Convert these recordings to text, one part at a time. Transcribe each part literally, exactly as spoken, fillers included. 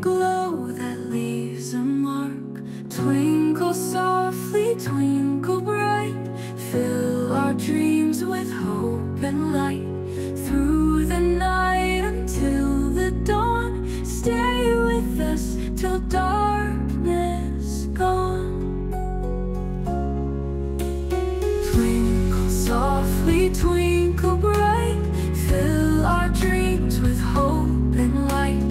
glow that leaves a mark. Twinkle softly, twinkle bright, fill our dreams with hope and light. Through the night until the dawn, stay with us till darkness gone. Twinkle softly, twinkle bright, fill our dreams with hope and light.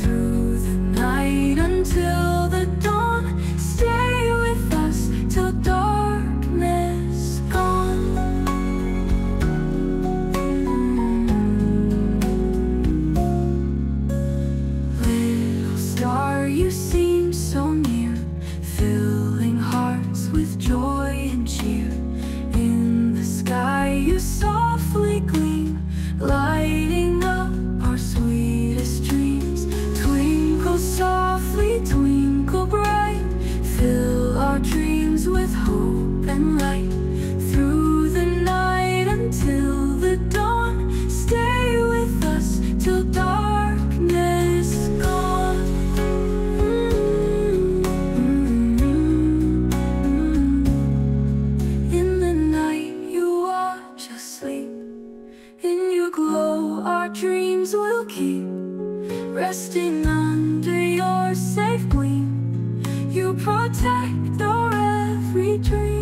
Through the night until the dawn, stay with us till darkness gone. Little star, you seem so near, filling hearts with joy and cheer. In the sky you softly gleam, lighting up our sweetest dreams. Twinkle softly, twinkle bright, fill our dreams with hope and light. Through the night until the dawn, stay with us till darkness gone. Mm-hmm. In the night you watch us sleep, in your glow our dreams will keep, resting under your safe gleam. You protect our every dream.